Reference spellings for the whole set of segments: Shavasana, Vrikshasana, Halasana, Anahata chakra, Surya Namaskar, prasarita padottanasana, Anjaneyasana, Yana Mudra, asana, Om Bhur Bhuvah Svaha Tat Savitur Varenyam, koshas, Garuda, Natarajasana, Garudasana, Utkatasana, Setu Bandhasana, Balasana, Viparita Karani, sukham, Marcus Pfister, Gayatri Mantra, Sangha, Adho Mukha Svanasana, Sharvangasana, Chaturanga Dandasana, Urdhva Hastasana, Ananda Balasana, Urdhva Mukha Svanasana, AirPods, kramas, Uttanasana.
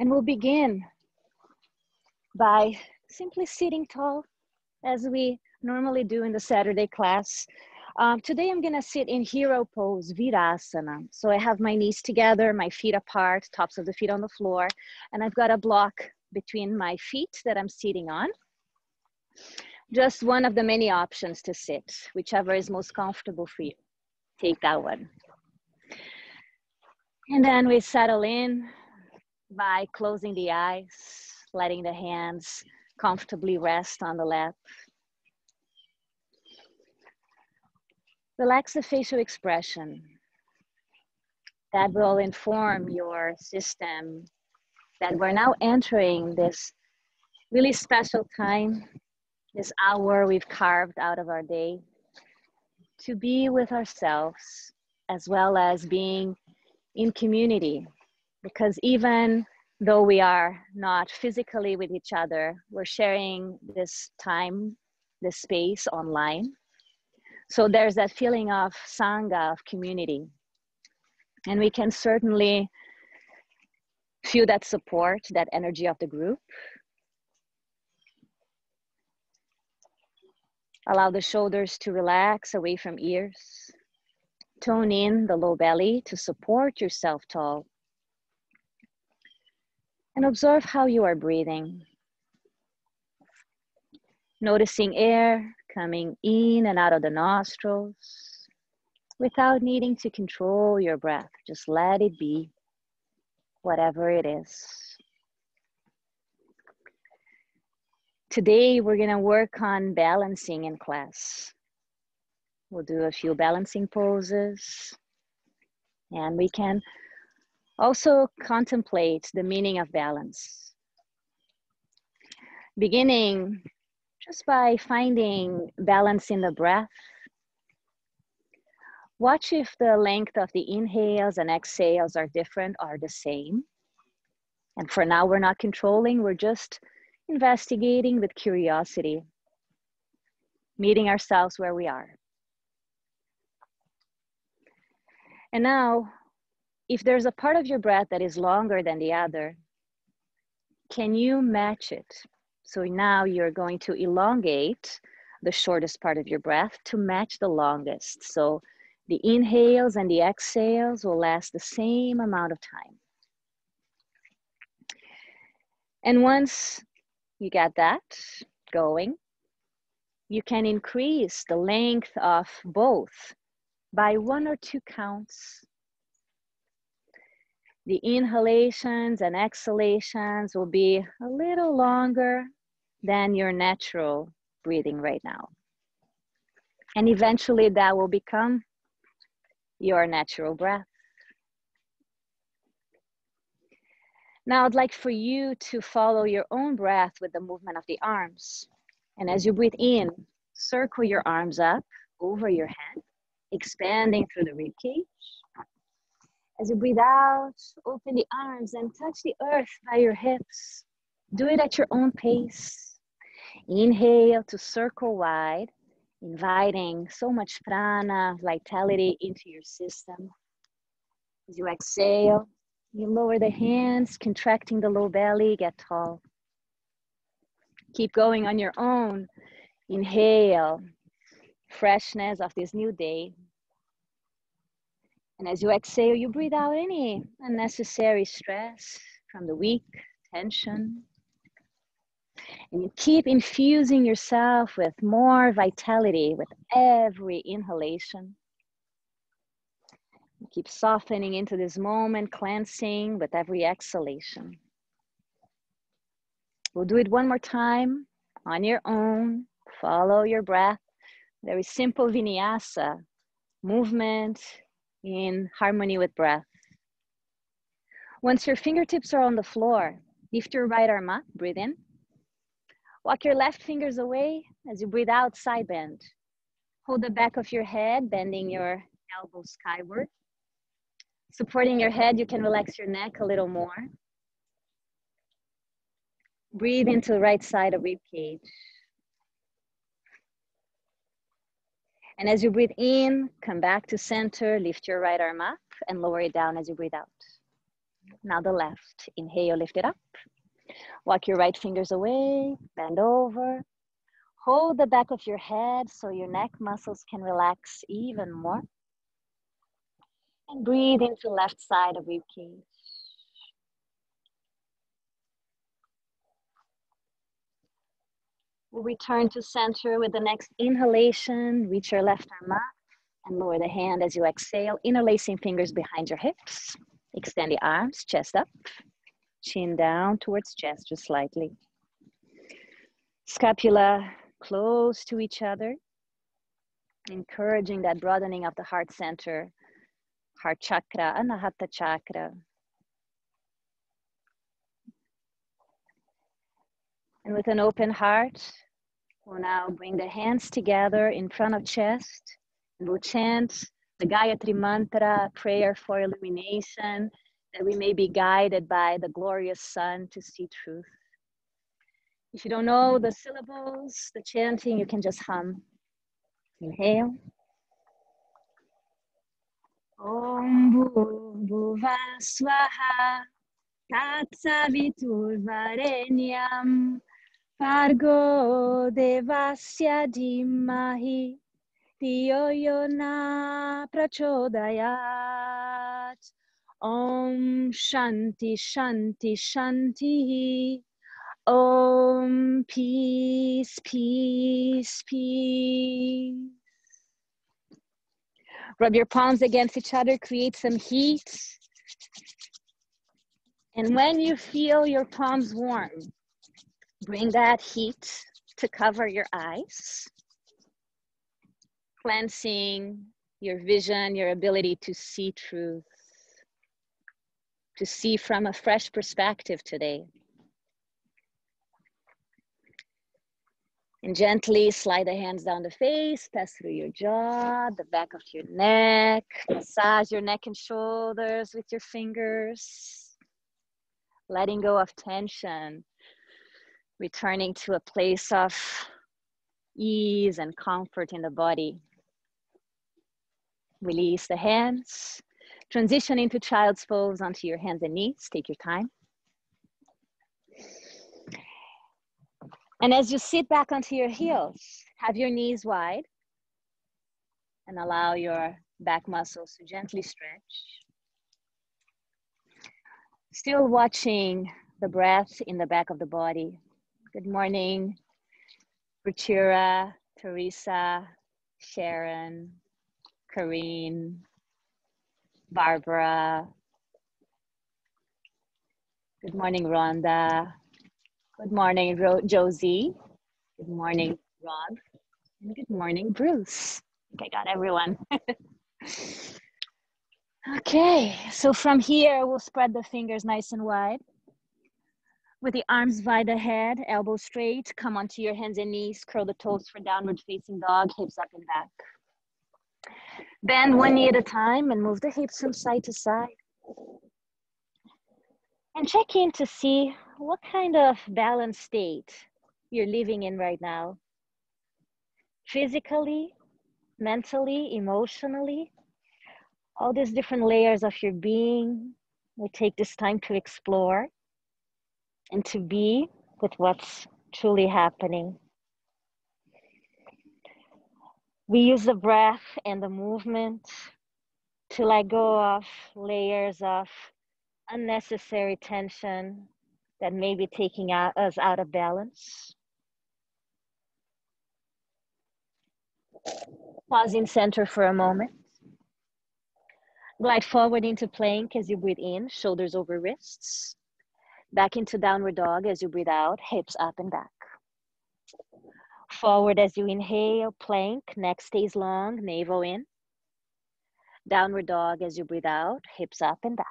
And we'll begin by simply sitting tall as we normally do in the Saturday class. Today I'm gonna sit in hero pose, Virasana. So I have my knees together, my feet apart, tops of the feet on the floor, and I've got a block between my feet that I'm sitting on. Just one of the many options to sit, whichever is most comfortable for you. Take that one. And then we settle in by closing the eyes, letting the hands comfortably rest on the lap. Relax the facial expression. That will inform your system that we're now entering this really special time, this hour we've carved out of our day to be with ourselves, as well as being in community. Because even though we are not physically with each other, we're sharing this time, this space online. So there's that feeling of Sangha, of community. And we can certainly feel that support, that energy of the group. Allow the shoulders to relax away from ears. Tone in the low belly to support yourself tall. And observe how you are breathing. Noticing air coming in and out of the nostrils without needing to control your breath. Just let it be, whatever it is. Today, we're gonna work on balancing in class. We'll do a few balancing poses, and we can also contemplate the meaning of balance. Beginning just by finding balance in the breath. Watch if the length of the inhales and exhales are different or the same. And for now, we're not controlling, we're just investigating with curiosity, meeting ourselves where we are. And now, if there's a part of your breath that is longer than the other, can you match it? So now you're going to elongate the shortest part of your breath to match the longest. So the inhales and the exhales will last the same amount of time. And once you get that going, you can increase the length of both by 1 or 2 counts. The inhalations and exhalations will be a little longer than your natural breathing right now. And eventually that will become your natural breath. Now I'd like for you to follow your own breath with the movement of the arms. And as you breathe in, circle your arms up over your head, expanding through the ribcage. As you breathe out, open the arms and touch the earth by your hips. Do it at your own pace. Inhale to circle wide, inviting so much prana, vitality into your system. As you exhale, you lower the hands, contracting the low belly, get tall. Keep going on your own. Inhale, freshness of this new day. And as you exhale, you breathe out any unnecessary stress from the week, tension. And you keep infusing yourself with more vitality with every inhalation. You keep softening into this moment, cleansing with every exhalation. We'll do it one more time on your own. Follow your breath. Very simple vinyasa movement, in harmony with breath. Once your fingertips are on the floor, lift your right arm up, breathe in. Walk your left fingers away. As you breathe out, side bend. Hold the back of your head, bending your elbow skyward. Supporting your head, you can relax your neck a little more. Breathe into the right side of ribcage. And as you breathe in, come back to center, lift your right arm up and lower it down as you breathe out. Now the left. Inhale, lift it up. Walk your right fingers away, bend over. Hold the back of your head so your neck muscles can relax even more. And breathe into left side of ribcage. We'll return to center with the next inhalation. Reach your left arm up and lower the hand as you exhale. Interlacing fingers behind your hips. Extend the arms, chest up. Chin down towards chest just slightly. Scapula close to each other. Encouraging that broadening of the heart center. Heart chakra, Anahata chakra. And with an open heart, we'll now bring the hands together in front of chest. And we'll chant the Gayatri Mantra, prayer for illumination, that we may be guided by the glorious sun to see truth. If you don't know the syllables, the chanting, you can just hum. Inhale. Om Bhur Bhuvah Svaha Tat Savitur Varenyam. Pargo devasya dimmahi tiyo yona Prachodayat. Om shanti shanti shanti. Om peace peace peace. Rub your palms against each other, create some heat. And when you feel your palms warm, bring that heat to cover your eyes, cleansing your vision, your ability to see truth, to see from a fresh perspective today. And gently slide the hands down the face, pass through your jaw, the back of your neck, massage your neck and shoulders with your fingers, letting go of tension, returning to a place of ease and comfort in the body. Release the hands, transition into child's pose onto your hands and knees, take your time. And as you sit back onto your heels, have your knees wide and allow your back muscles to gently stretch. Still watching the breath in the back of the body. Good morning, Ruchira, Teresa, Sharon, Karine, Barbara. Good morning, Rhonda. Good morning, Josie. Good morning, Rob. And good morning, Bruce. I think I got everyone. Okay, so from here, we'll spread the fingers nice and wide. With the arms by the head, elbows straight, come onto your hands and knees, curl the toes for downward facing dog, hips up and back. Bend one knee at a time and move the hips from side to side. And check in to see what kind of balanced state you're living in right now. Physically, mentally, emotionally, all these different layers of your being. We take this time to explore and to be with what's truly happening. We use the breath and the movement to let go of layers of unnecessary tension that may be taking us out of balance. Pause in center for a moment. Glide forward into plank as you breathe in, shoulders over wrists. Back into downward dog as you breathe out, hips up and back. Forward as you inhale, plank, neck stays long, navel in. Downward dog as you breathe out, hips up and back.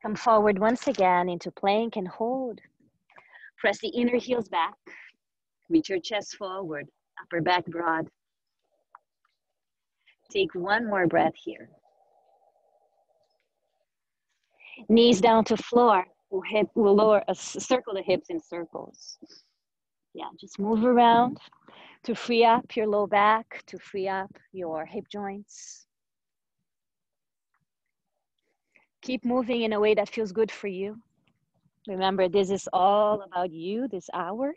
Come forward once again into plank and hold. Press the inner heels back. Reach your chest forward, upper back broad. Take one more breath here. Knees down to floor. We'll lower, circle the hips in circles. Yeah, just move around to free up your low back, to free up your hip joints. Keep moving in a way that feels good for you. Remember, this is all about you, this hour.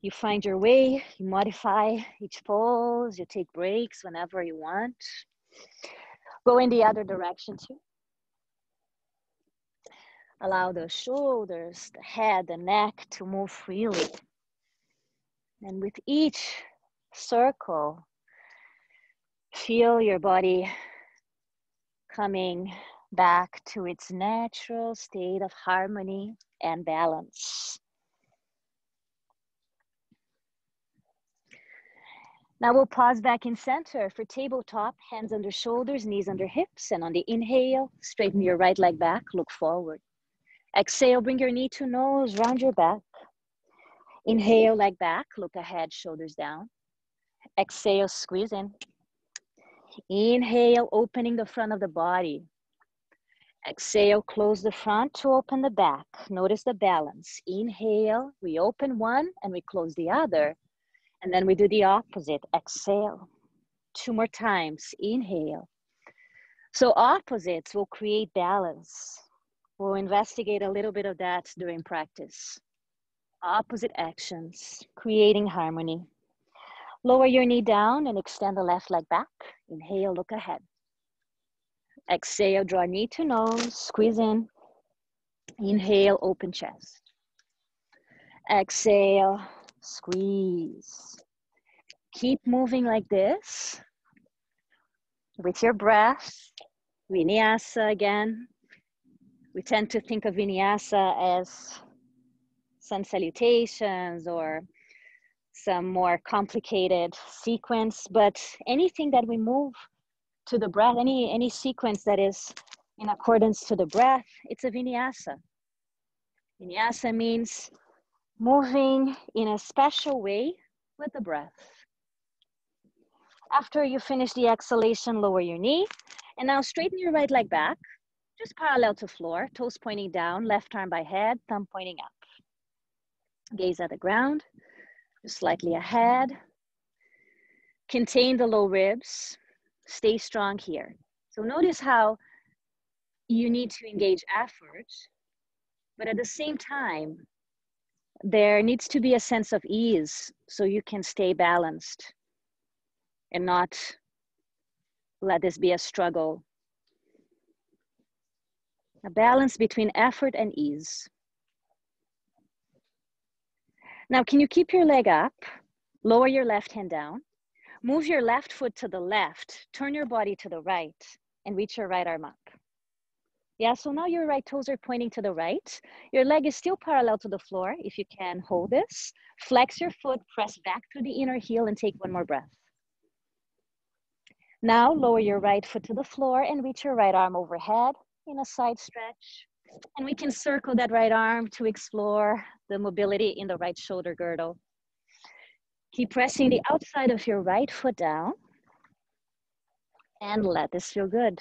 You find your way, you modify each pose, you take breaks whenever you want. Go in the other direction too. Allow the shoulders, the head, the neck to move freely. And with each circle, feel your body coming back to its natural state of harmony and balance. Now we'll pause back in center for tabletop, hands under shoulders, knees under hips, and on the inhale, straighten your right leg back, look forward. Exhale, bring your knee to nose, round your back. Inhale, leg back, look ahead, shoulders down. Exhale, squeeze in. Inhale, opening the front of the body. Exhale, close the front to open the back. Notice the balance. Inhale, we open one and we close the other. And then we do the opposite, exhale. Two more times, inhale. So opposites will create balance. We'll investigate a little bit of that during practice. Opposite actions, creating harmony. Lower your knee down and extend the left leg back. Inhale, look ahead. Exhale, draw knee to nose, squeeze in. Inhale, open chest. Exhale. Squeeze. Keep moving like this with your breath. Vinyasa again. We tend to think of vinyasa as some salutations or some more complicated sequence, but anything that we move to the breath, any sequence that is in accordance to the breath, it's a vinyasa. Vinyasa means moving in a special way with the breath. After you finish the exhalation, lower your knee. And now straighten your right leg back, just parallel to floor, toes pointing down, left arm by head, thumb pointing up. Gaze at the ground, just slightly ahead. Contain the low ribs. Stay strong here. So notice how you need to engage effort, but at the same time, there needs to be a sense of ease so you can stay balanced and not let this be a struggle. A balance between effort and ease. Now, can you keep your leg up? Lower your left hand down. Move your left foot to the left. Turn your body to the right and reach your right arm up. Yeah, so now your right toes are pointing to the right. Your leg is still parallel to the floor. If you can, hold this. Flex your foot, press back through the inner heel and take one more breath. Now lower your right foot to the floor and reach your right arm overhead in a side stretch. And we can circle that right arm to explore the mobility in the right shoulder girdle. Keep pressing the outside of your right foot down and let this feel good.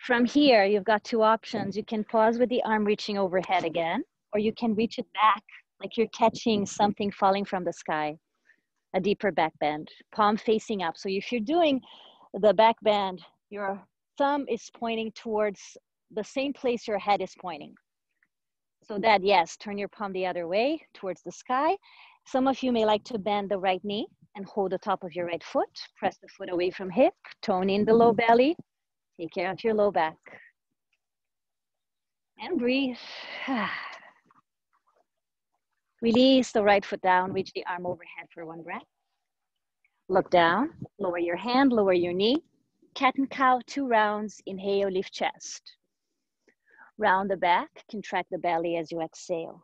From here, you've got two options. You can pause with the arm reaching overhead again, or you can reach it back like you're catching something falling from the sky, a deeper back bend, palm facing up. So if you're doing the back bend, your thumb is pointing towards the same place your head is pointing. So that, yes, turn your palm the other way towards the sky. Some of you may like to bend the right knee and hold the top of your right foot, press the foot away from hip, tone in the low belly. Take care of your low back. And breathe. Release the right foot down, reach the arm overhead for one breath. Look down, lower your hand, lower your knee. Cat and cow, two rounds. Inhale, lift chest. Round the back, contract the belly as you exhale.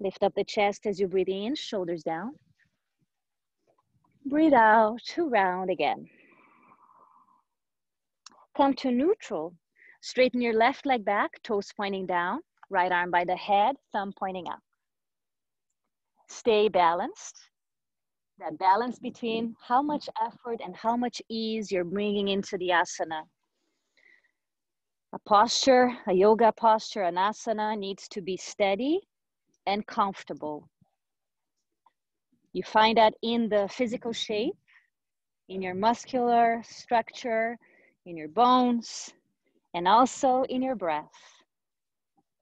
Lift up the chest as you breathe in, shoulders down. Breathe out, two round again. Come to neutral, straighten your left leg back, toes pointing down, right arm by the head, thumb pointing up. Stay balanced. That balance between how much effort and how much ease you're bringing into the asana. A posture, a yoga posture, an asana needs to be steady and comfortable. You find that in the physical shape, in your muscular structure, in your bones, and also in your breath.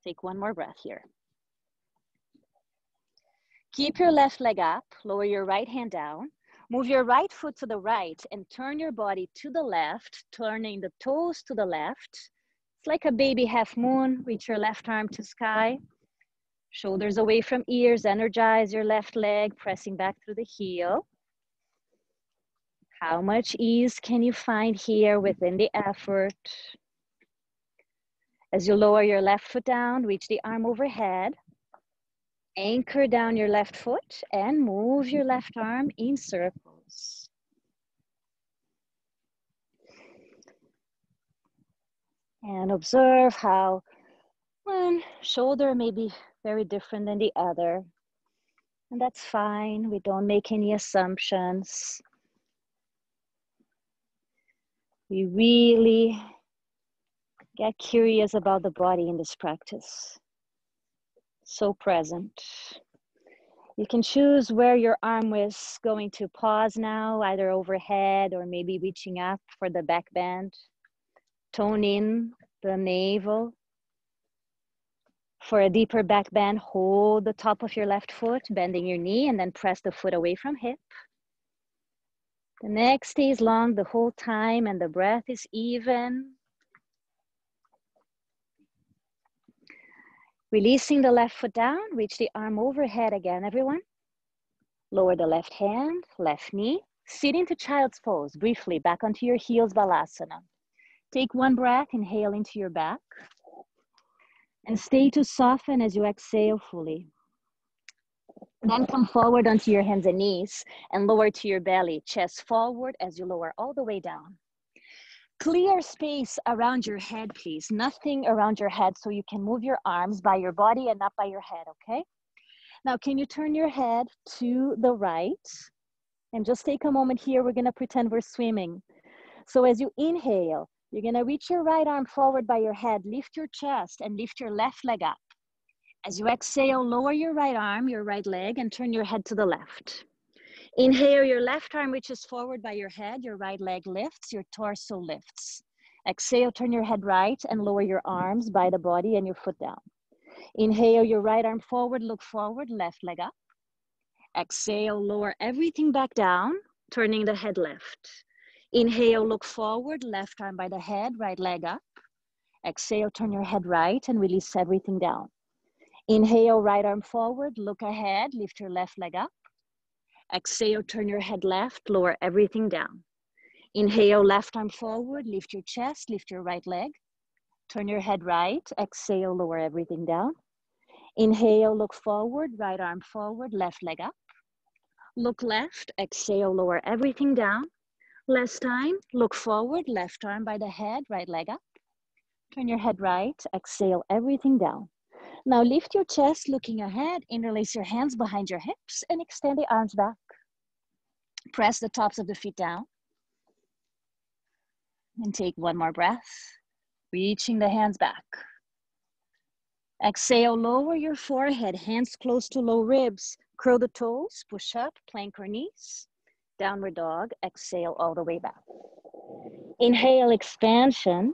Take one more breath here. Keep your left leg up, lower your right hand down, move your right foot to the right and turn your body to the left, turning the toes to the left. It's like a baby half moon. Reach your left arm to sky. Shoulders away from ears, energize your left leg, pressing back through the heel. How much ease can you find here within the effort? As you lower your left foot down, reach the arm overhead. Anchor down your left foot and move your left arm in circles. And observe how one shoulder may be very different than the other. And that's fine. We don't make any assumptions. We really get curious about the body in this practice. So present. You can choose where your arm was going to pause now, either overhead or maybe reaching up for the back bend. Tone in the navel. For a deeper back bend, hold the top of your left foot, bending your knee, and then press the foot away from hip. The neck stays long the whole time and the breath is even. Releasing the left foot down, reach the arm overhead again, everyone. Lower the left hand, left knee. Sit into child's pose, briefly, back onto your heels, Balasana. Take one breath, inhale into your back. And stay to soften as you exhale fully. Then come forward onto your hands and knees and lower to your belly, chest forward as you lower all the way down. Clear space around your head, please. Nothing around your head so you can move your arms by your body and not by your head, okay? Now, can you turn your head to the right? And just take a moment here. We're gonna pretend we're swimming. So as you inhale, you're gonna reach your right arm forward by your head, lift your chest and lift your left leg up. As you exhale, lower your right arm, your right leg, and turn your head to the left. Inhale, your left arm reaches forward by your head, your right leg lifts, your torso lifts. Exhale, turn your head right and lower your arms by the body and your foot down. Inhale, your right arm forward, look forward, left leg up. Exhale, lower everything back down, turning the head left. Inhale, look forward, left arm by the head, right leg up. Exhale, turn your head right and release everything down. Inhale, right arm forward, look ahead, lift your left leg up. Exhale, turn your head left, lower everything down. Inhale, left arm forward, lift your chest, lift your right leg. Turn your head right, exhale, lower everything down. Inhale, look forward, right arm forward, left leg up. Look left, exhale, lower everything down. Last time, look forward, left arm by the head, right leg up. Turn your head right, exhale, everything down. Now lift your chest, looking ahead, interlace your hands behind your hips and extend the arms back. Press the tops of the feet down. And take one more breath, reaching the hands back. Exhale, lower your forehead, hands close to low ribs. Curl the toes, push up, plank or knees. Downward dog, exhale all the way back. Inhale, expansion.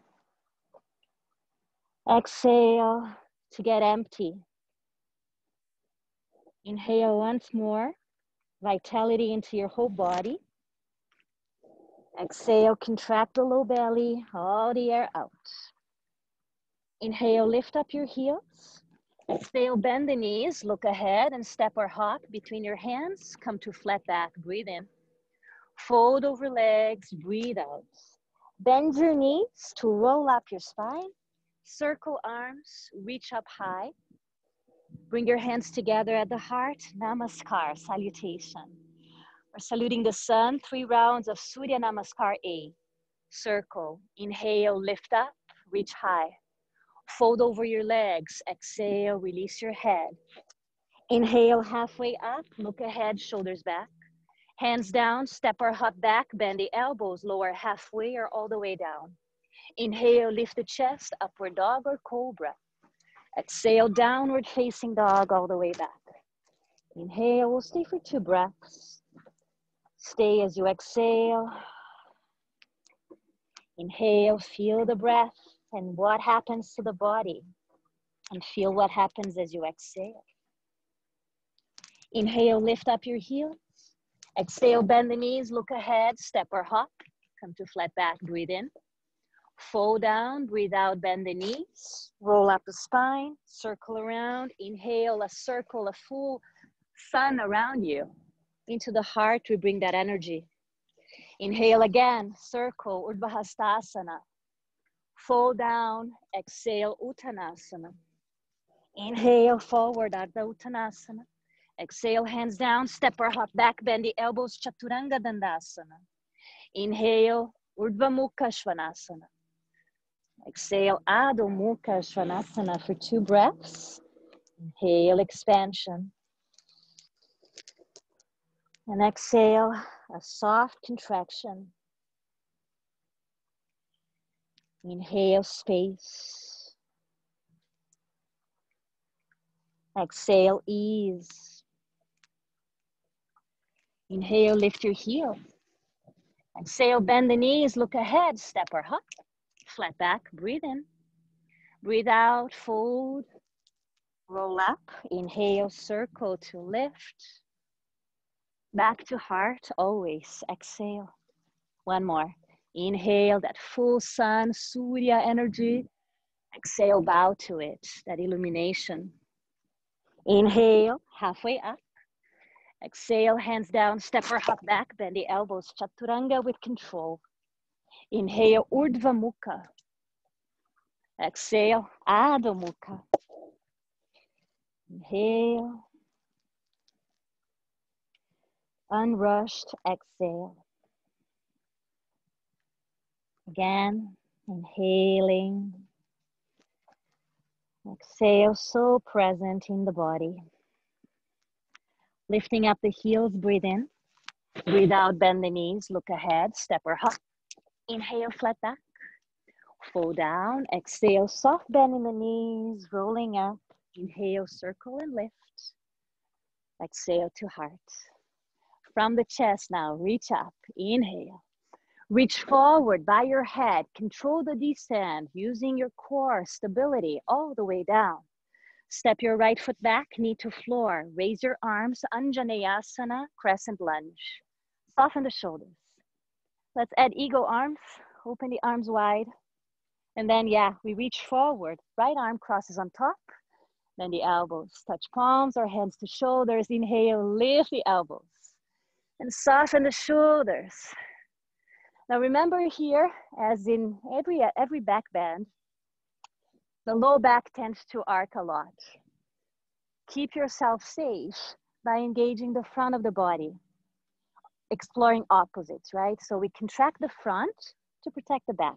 Exhale. To get empty. Inhale once more, vitality into your whole body. Exhale, contract the low belly, all the air out. Inhale, lift up your heels. Exhale, bend the knees, look ahead and step or hop between your hands, come to flat back, breathe in. Fold over legs, breathe out. Bend your knees to roll up your spine. Circle arms, reach up high. Bring your hands together at the heart. Namaskar, salutation. We're saluting the sun, 3 rounds of Surya Namaskar A. Circle, inhale, lift up, reach high. Fold over your legs, exhale, release your head. Inhale, halfway up, look ahead, shoulders back. Hands down, step or hop back, bend the elbows, lower halfway or all the way down. Inhale, lift the chest, upward dog or cobra. Exhale, downward facing dog all the way back. Inhale, we'll stay for 2 breaths. Stay as you exhale. Inhale, feel the breath and what happens to the body, and feel what happens as you exhale. Inhale, lift up your heels. Exhale, bend the knees, look ahead, step or hop. Come to flat back, breathe in. Fold down, breathe out, bend the knees. Roll up the spine, circle around. Inhale, a circle, a full sun around you. Into the heart, we bring that energy. Inhale again, circle, Urdhva Hastasana. Fold down, exhale, Uttanasana. Inhale, forward, Ardha Uttanasana. Exhale, hands down, step or hop back, bend the elbows, Chaturanga Dandasana. Inhale, Urdhva Mukha Svanasana. Exhale, Adho Mukha Svanasana for 2 breaths. Inhale, expansion. And exhale, a soft contraction. Inhale, space. Exhale, ease. Inhale, lift your heel. Exhale, bend the knees, look ahead, step or hop. Flat back, breathe in. Breathe out, fold. Roll up. Inhale, circle to lift. Back to heart, always. Exhale. One more. Inhale, that full sun, Surya energy. Exhale, bow to it, that illumination. Inhale, halfway up. Exhale, hands down, step or hop back, bend the elbows, Chaturanga with control. Inhale, Urdhva Mukha. Exhale, Adho Mukha. Inhale. Unrushed, exhale. Again, inhaling. Exhale, so present in the body. Lifting up the heels, breathe in. Breathe out, bend the knees, look ahead, step or hop. Inhale, flat back. Fold down, exhale, soft bend in the knees, rolling up. Inhale, circle and lift. Exhale to heart. From the chest now, reach up, inhale. Reach forward by your head, control the descent, using your core stability all the way down. Step your right foot back, knee to floor. Raise your arms, Anjaneyasana, crescent lunge. Soften the shoulders. Let's add eagle arms, open the arms wide. And then, yeah, we reach forward. Right arm crosses on top. Then the elbows touch palms or hands to shoulders. Inhale, lift the elbows. And soften the shoulders. Now remember here, as in every back bend, the low back tends to arc a lot. Keep yourself safe by engaging the front of the body, exploring opposites, right? So we contract the front to protect the back.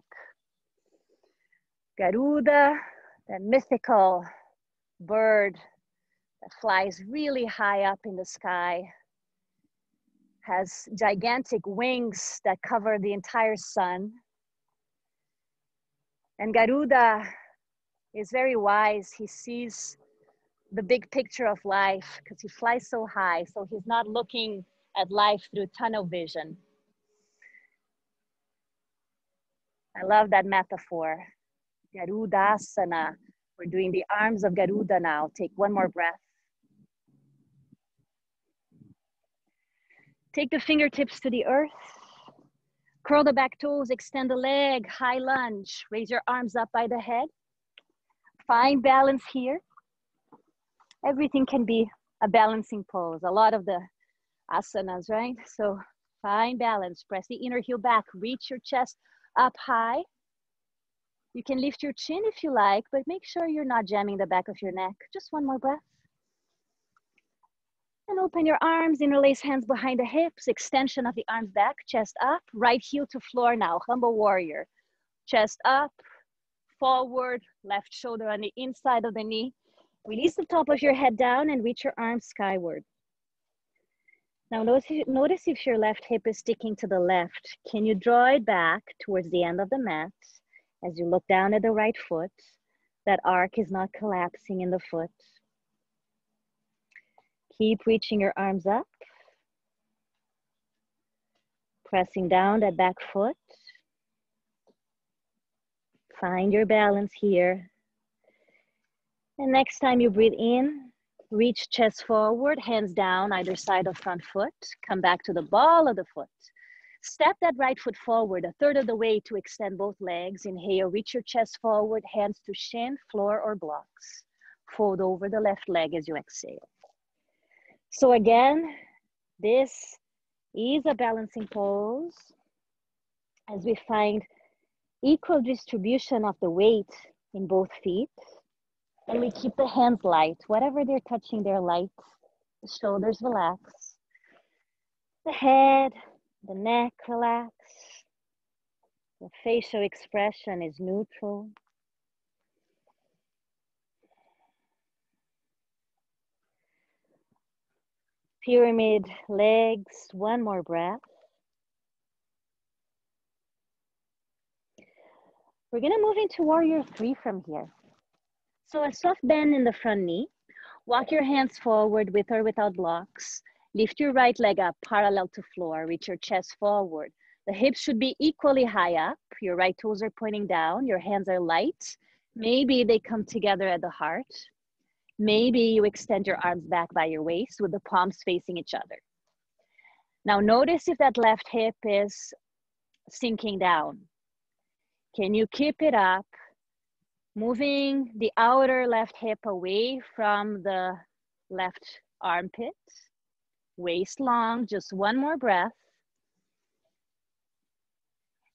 Garuda, that mythical bird that flies really high up in the sky, has gigantic wings that cover the entire sun. And Garuda is very wise. He sees the big picture of life because he flies so high. So he's not looking at life through tunnel vision. I love that metaphor. Garudasana. We're doing the arms of Garuda now. Take one more breath. Take the fingertips to the earth. Curl the back toes, extend the leg, high lunge. Raise your arms up by the head. Find balance here. Everything can be a balancing pose. A lot of the asanas, right? So find balance. Press the inner heel back. Reach your chest up high. You can lift your chin if you like, but make sure you're not jamming the back of your neck. Just one more breath. And open your arms, interlace hands behind the hips, extension of the arms back, chest up, right heel to floor now, humble warrior. Chest up, forward, left shoulder on the inside of the knee. Release the top of your head down and reach your arms skyward. Now notice if your left hip is sticking to the left. Can you draw it back towards the end of the mat as you look down at the right foot? That arc is not collapsing in the foot. Keep reaching your arms up. Pressing down that back foot. Find your balance here. And next time you breathe in, reach chest forward, hands down either side of front foot. Come back to the ball of the foot. Step that right foot forward a third of the way to extend both legs. Inhale, reach your chest forward, hands to shin, floor or blocks. Fold over the left leg as you exhale. So again, this is a balancing pose. As we find equal distribution of the weight in both feet. And we keep the hands light. Whatever they're touching, they're light. The shoulders relax. The head, the neck relax. The facial expression is neutral. Pyramid legs, one more breath. We're gonna move into warrior three from here. So a soft bend in the front knee. Walk your hands forward with or without blocks. Lift your right leg up parallel to floor. Reach your chest forward. The hips should be equally high up. Your right toes are pointing down. Your hands are light. Maybe they come together at the heart. Maybe you extend your arms back by your waist with the palms facing each other. Now notice if that left hip is sinking down. Can you keep it up? Moving the outer left hip away from the left armpit. Waist long, just one more breath.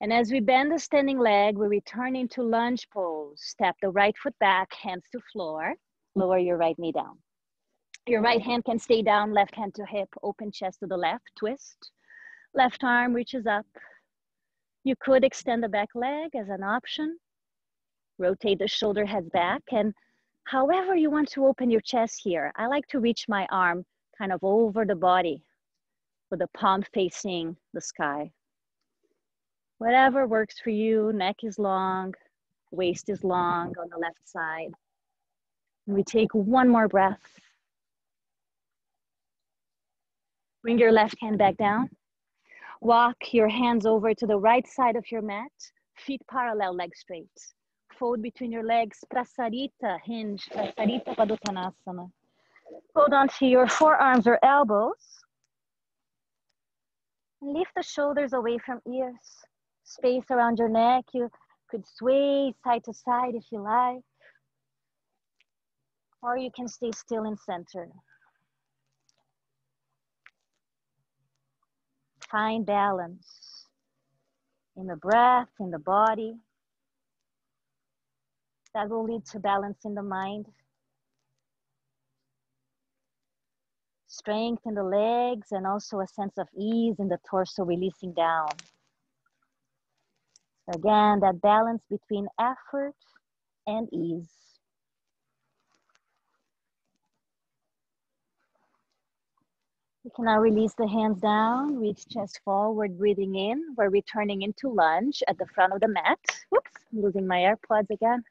And as we bend the standing leg, we return into lunge pose. Step the right foot back, hands to floor. Lower your right knee down. Your right hand can stay down, left hand to hip, open chest to the left, twist. Left arm reaches up. You could extend the back leg as an option. Rotate the shoulder head back, and however you want to open your chest here. I like to reach my arm kind of over the body with the palm facing the sky. Whatever works for you, neck is long, waist is long on the left side. And we take one more breath. Bring your left hand back down. Walk your hands over to the right side of your mat, feet parallel, legs straight. Fold between your legs, prasarita, hinge, prasarita padottanasana. Hold onto your forearms or elbows. Lift the shoulders away from ears. Space around your neck. You could sway side to side if you like. Or you can stay still and center. Find balance in the breath, in the body. That will lead to balance in the mind. Strength in the legs and also a sense of ease in the torso, releasing down. Again, that balance between effort and ease. You can now release the hands down, reach chest forward, breathing in. We're returning into lunge at the front of the mat. Oops, I'm losing my AirPods again.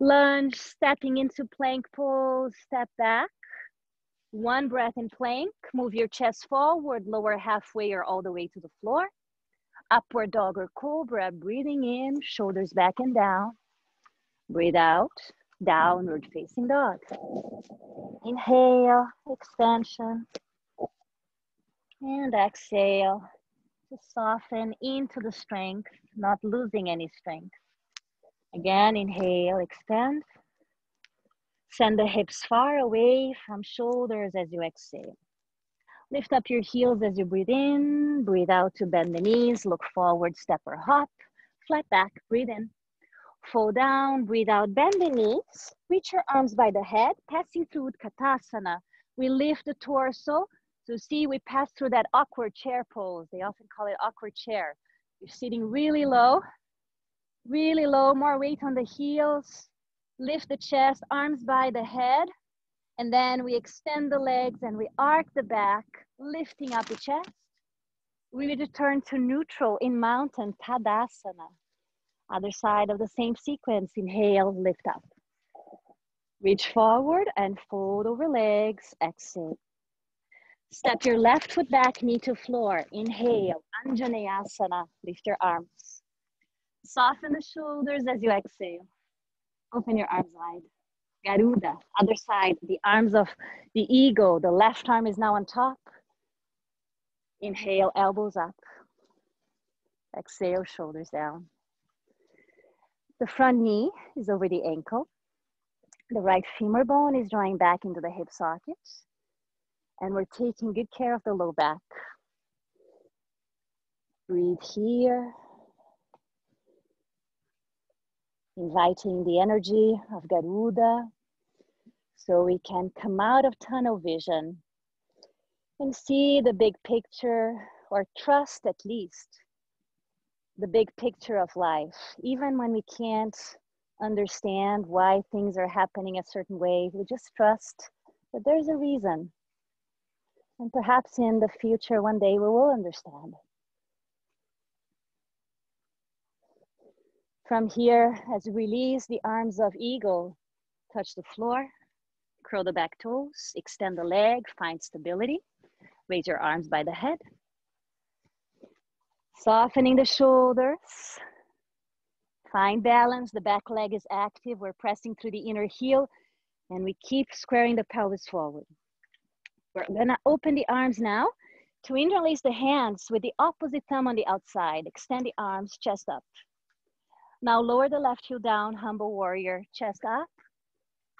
Lunge, stepping into plank pose, step back. One breath in plank, move your chest forward, lower halfway or all the way to the floor. Upward dog or cobra, breathing in, shoulders back and down. Breathe out, downward facing dog. Inhale, expansion. And exhale, to soften into the strength, not losing any strength. Again, inhale, expand. Send the hips far away from shoulders as you exhale. Lift up your heels as you breathe in. Breathe out to bend the knees. Look forward, step or hop. Flat back, breathe in. Fold down, breathe out, bend the knees. Reach your arms by the head, passing through Utkatasana. We lift the torso. So see, we pass through that awkward chair pose. They often call it awkward chair. You're sitting really low, more weight on the heels. Lift the chest, arms by the head, and then we extend the legs and we arc the back, lifting up the chest. We return to neutral in mountain, Tadasana. Other side of the same sequence, inhale, lift up. Reach forward and fold over legs, exhale. Step your left foot back, knee to floor. Inhale, Anjaneyasana. Lift your arms. Soften the shoulders as you exhale. Open your arms wide. Garuda, other side, the arms of the ego. The left arm is now on top. Inhale, elbows up. Exhale, shoulders down. The front knee is over the ankle. The right femur bone is drawing back into the hip socket. And we're taking good care of the low back. Breathe here. Inviting the energy of Garuda so we can come out of tunnel vision and see the big picture, or trust at least the big picture of life. Even when we can't understand why things are happening a certain way, we just trust that there's a reason. And perhaps in the future, one day, we will understand. From here, as we release the arms of eagle, touch the floor, curl the back toes, extend the leg, find stability. Raise your arms by the head. Softening the shoulders. Find balance. The back leg is active. We're pressing through the inner heel, and we keep squaring the pelvis forward. We're gonna open the arms now to interlace the hands with the opposite thumb on the outside. Extend the arms, chest up. Now lower the left heel down, humble warrior, chest up,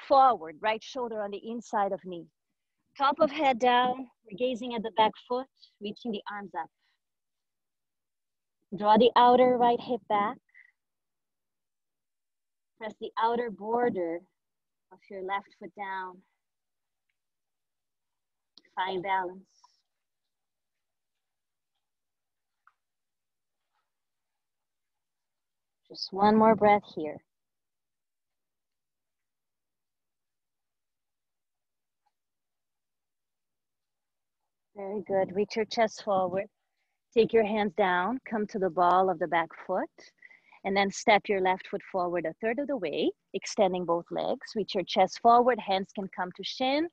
forward, right shoulder on the inside of knee. Top of head down, we're gazing at the back foot, reaching the arms up. Draw the outer right hip back. Press the outer border of your left foot down. Find balance. Just one more breath here. Very good. Reach your chest forward. Take your hands down. Come to the ball of the back foot. And then step your left foot forward a third of the way, extending both legs. Reach your chest forward. Hands can come to shin.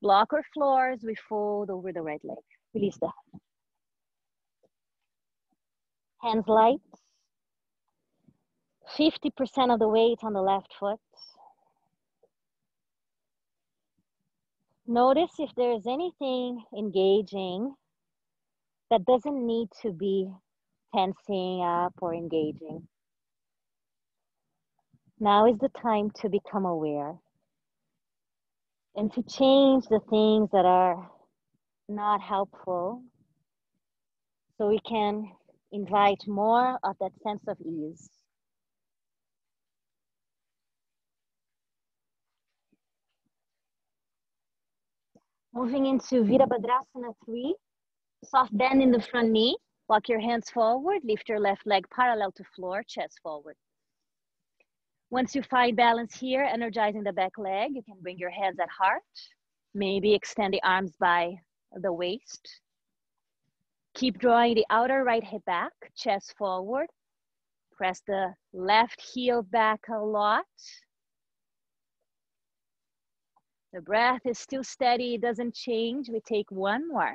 Block or floor as we fold over the right leg. Release the hand. Hands light. 50% of the weight on the left foot. Notice if there is anything engaging that doesn't need to be tensing up or engaging. Now is the time to become aware. And to change the things that are not helpful so we can invite more of that sense of ease. Moving into Virabhadrasana 3, soft bend in the front knee, walk your hands forward, lift your left leg parallel to floor, chest forward. Once you find balance here, energizing the back leg, you can bring your hands at heart. Maybe extend the arms by the waist. Keep drawing the outer right hip back, chest forward. Press the left heel back a lot. The breath is still steady, it doesn't change. We take one more.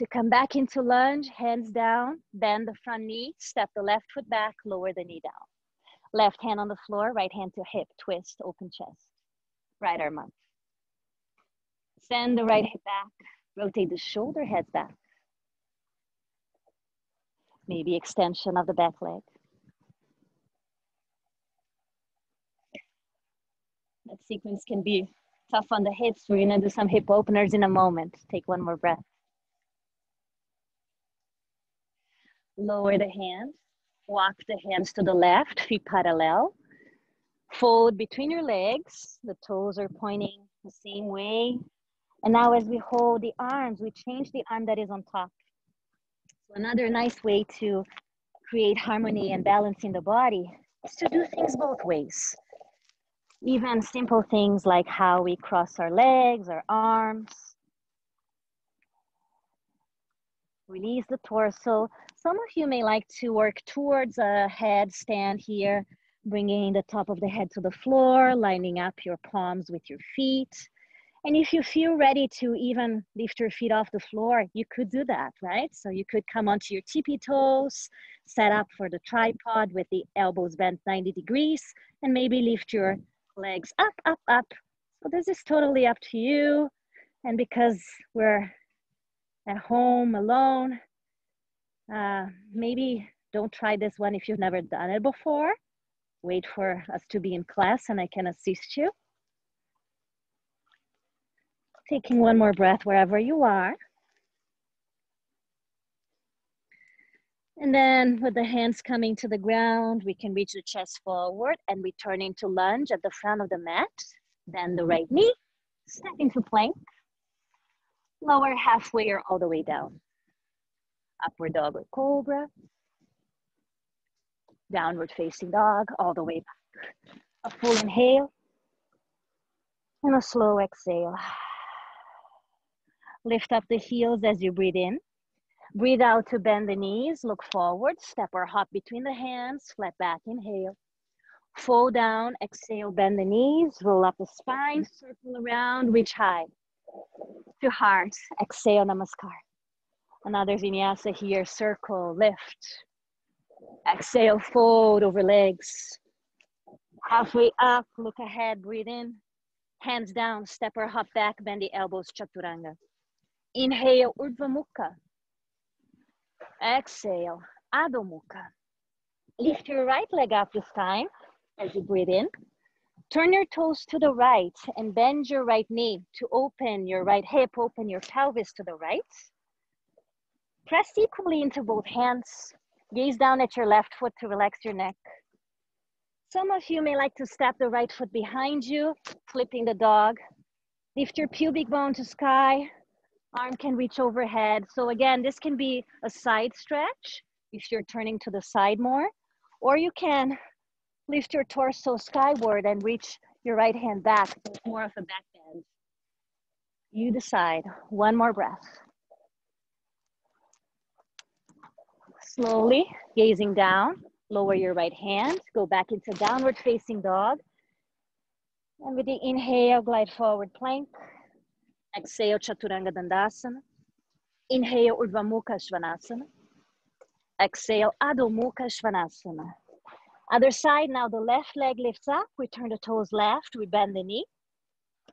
To come back into lunge, hands down, bend the front knee, step the left foot back, lower the knee down. Left hand on the floor, right hand to hip, twist, open chest. Right arm up. Send the right hip back, rotate the shoulder heads back. Maybe extension of the back leg. That sequence can be tough on the hips. We're gonna do some hip openers in a moment. Take one more breath. Lower the hands, walk the hands to the left, feet parallel. Fold between your legs, the toes are pointing the same way. And now as we hold the arms, we change the arm that is on top. So another nice way to create harmony and balance in the body is to do things both ways. Even simple things like how we cross our legs, our arms. Release the torso. Some of you may like to work towards a headstand here, bringing the top of the head to the floor, lining up your palms with your feet, And if you feel ready to even lift your feet off the floor, you could do that, right? So you could come onto your tippy toes, set up for the tripod with the elbows bent 90 degrees, and maybe lift your legs up, up, up. So this is totally up to you. And because we're at home alone, maybe don't try this one if you've never done it before. Wait for us to be in class and I can assist you. Taking one more breath wherever you are. And then with the hands coming to the ground, we can reach the chest forward and we turn into lunge at the front of the mat. Then the right knee, step into plank. Lower halfway or all the way down. Upward dog or cobra. Downward facing dog, all the way back. A full inhale. And a slow exhale. Lift up the heels as you breathe in. Breathe out to bend the knees, look forward, step or hop between the hands, flat back, inhale. Fold down, exhale, bend the knees, roll up the spine, circle around, reach high. To heart, exhale, namaskar. Another vinyasa here, circle, lift. Exhale, fold over legs. Halfway up, look ahead, breathe in. Hands down, step or hop back, bend the elbows, chaturanga. Inhale, Urdhva Mukha. Exhale, Adho Mukha. Lift your right leg up this time as you breathe in. Turn your toes to the right and bend your right knee to open your right hip, open your pelvis to the right. Press equally into both hands. Gaze down at your left foot to relax your neck. Some of you may like to step the right foot behind you, flipping the dog. Lift your pubic bone to sky. Arm can reach overhead. So again, this can be a side stretch if you're turning to the side more, or you can lift your torso skyward and reach your right hand back. So it's more of a back bend. You decide. One more breath. Slowly, gazing down, lower your right hand, go back into downward facing dog. And with the inhale, glide forward plank. Exhale, Chaturanga Dandasana. Inhale, Urdhva Mukha Svanasana. Exhale, Adho Mukha Svanasana. Other side, now the left leg lifts up. We turn the toes left. We bend the knee.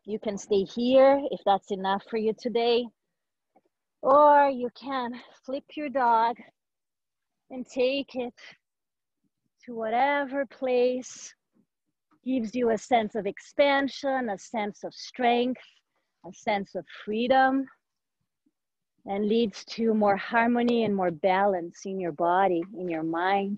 You can stay here if that's enough for you today. Or you can flip your dog and take it to whatever place gives you a sense of expansion, a sense of strength, a sense of freedom, and leads to more harmony and more balance in your body, in your mind.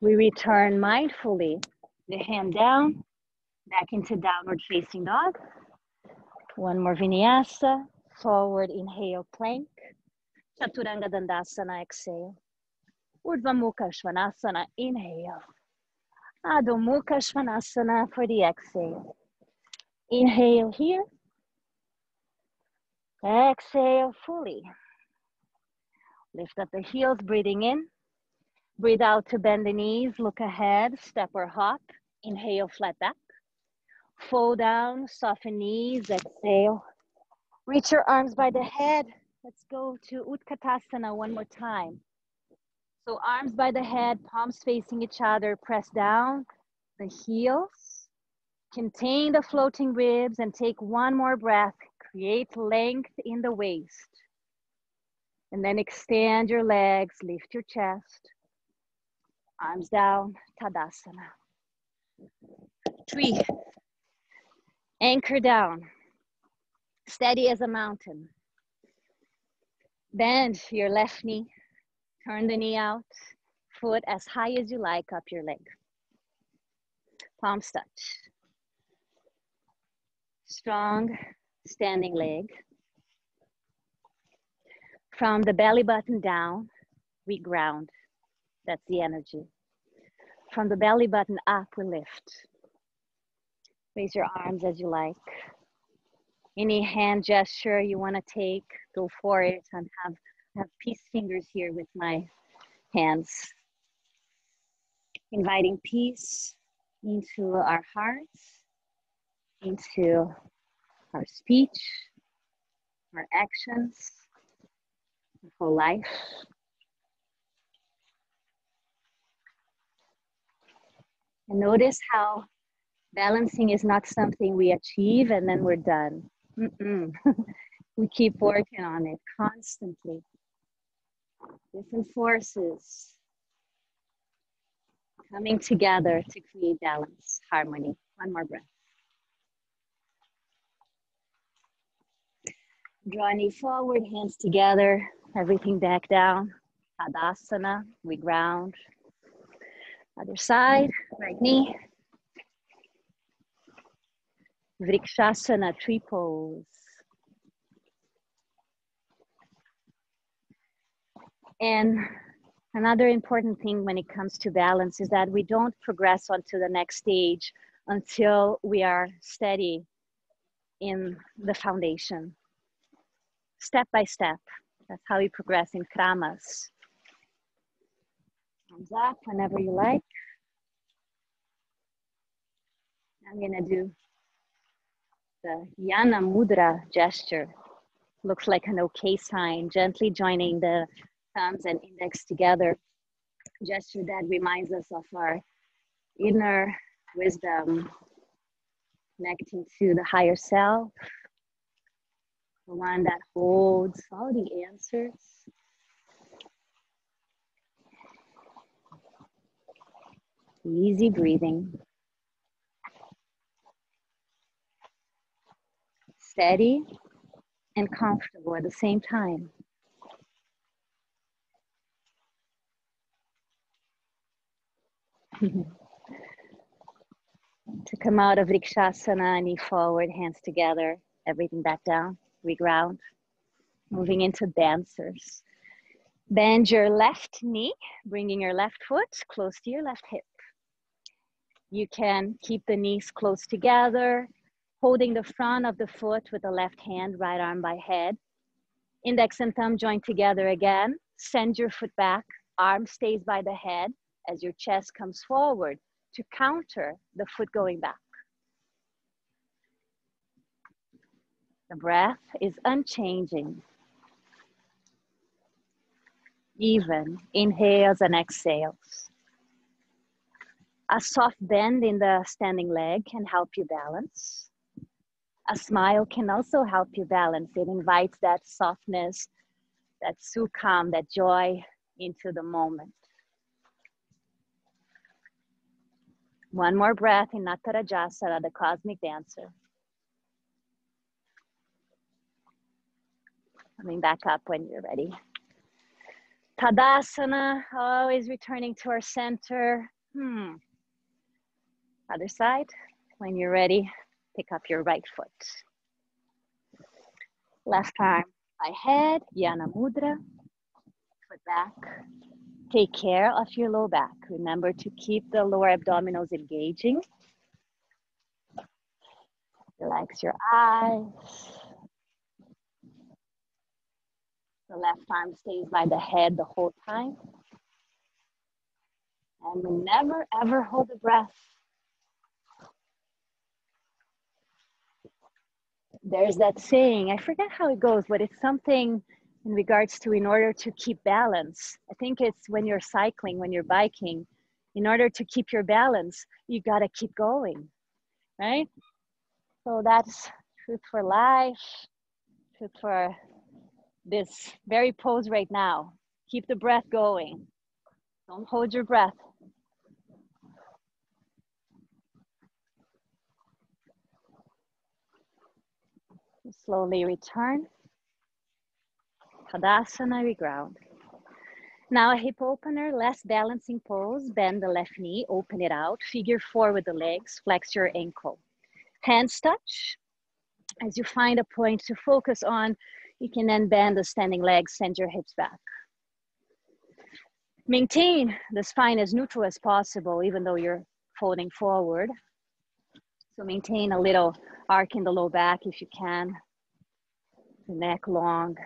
We return mindfully, the hand down, back into downward facing dog. One more vinyasa, forward inhale plank, Chaturanga Dandasana, exhale, Urdhva Mukha Svanasana, inhale. Adho Mukha Svanasana for the exhale. Inhale here. Exhale fully. Lift up the heels, breathing in. Breathe out to bend the knees, look ahead, step or hop. Inhale, flat back. Fold down, soften knees, exhale. Reach your arms by the head. Let's go to Utkatasana one more time. So arms by the head, palms facing each other, press down the heels, contain the floating ribs and take one more breath, create length in the waist. And then extend your legs, lift your chest, arms down, Tadasana. 3, anchor down, steady as a mountain. Bend your left knee. Turn the knee out, foot as high as you like up your leg. Palms touch. Strong standing leg. From the belly button down, we ground. That's the energy. From the belly button up, we lift. Raise your arms as you like. Any hand gesture you want to take, go for it and have peace fingers here with my hands. Inviting peace into our hearts, into our speech, our actions, our whole life. And notice how balancing is not something we achieve and then we're done. We keep working on it constantly. Different forces coming together to create balance, harmony. One more breath. Draw knee forward, hands together, everything back down. Tadasana, we ground. Other side, right knee. Vrikshasana, tree pose. And another important thing when it comes to balance is that we don't progress onto the next stage until we are steady in the foundation. Step by step, that's how we progress in kramas. Thumbs up whenever you like. I'm gonna do the Yana Mudra gesture. Looks like an okay sign, gently joining the thumbs and index together. Gesture that reminds us of our inner wisdom, connecting to the higher self, the one that holds all the answers. Easy breathing. Steady and comfortable at the same time. To come out of Vrikshasana, knee forward, hands together, everything back down, reground. Moving into dancers. Bend your left knee, bringing your left foot close to your left hip. You can keep the knees close together, holding the front of the foot with the left hand, right arm by head. Index and thumb join together again. Send your foot back, arm stays by the head as your chest comes forward to counter the foot going back. The breath is unchanging. Even inhales and exhales. A soft bend in the standing leg can help you balance. A smile can also help you balance. It invites that softness, that sukham, that joy into the moment. One more breath in Natarajasana, the cosmic dancer. Coming back up when you're ready. Tadasana, always returning to our center. Other side, when you're ready, pick up your right foot. Left arm by head, Yana Mudra. Foot back. Take care of your low back. Remember to keep the lower abdominals engaging. Relax your eyes. The left arm stays by the head the whole time. And we never ever hold the breath. There's that saying, I forget how it goes, but it's something in regards to in order to keep balance. I think it's when you're cycling, when you're biking, in order to keep your balance, you gotta keep going, right? So that's truth for life, truth for this very pose right now. Keep the breath going. Don't hold your breath. Slowly return. Tadasana, we ground. Now a hip opener, less balancing pose. Bend the left knee, open it out. Figure four with the legs, flex your ankle. Hands touch. As you find a point to focus on, you can then bend the standing leg, send your hips back. Maintain the spine as neutral as possible, even though you're folding forward. So maintain a little arc in the low back if you can. The neck long.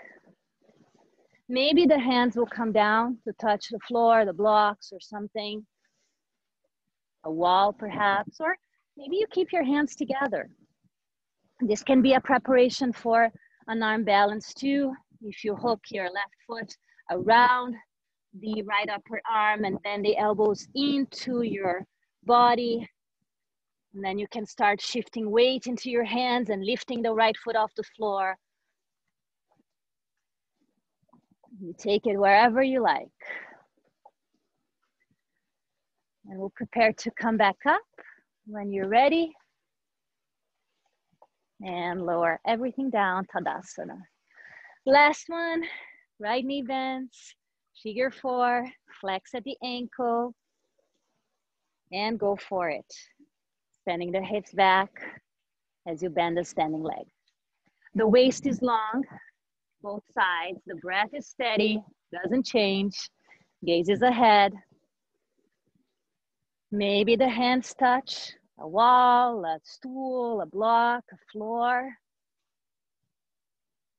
Maybe the hands will come down to touch the floor, the blocks or something. a wall perhaps, or maybe you keep your hands together. This can be a preparation for an arm balance too. If you hook your left foot around the right upper arm and then the elbows into your body, and then you can start shifting weight into your hands and lifting the right foot off the floor. You take it wherever you like. And we'll prepare to come back up when you're ready. And lower everything down, Tadasana. Last one, right knee bends, figure four, flex at the ankle, and go for it. Bending the hips back as you bend the standing leg. The waist is long, both sides. The breath is steady, doesn't change. Gaze is ahead. Maybe the hands touch a wall, a stool, a block, a floor.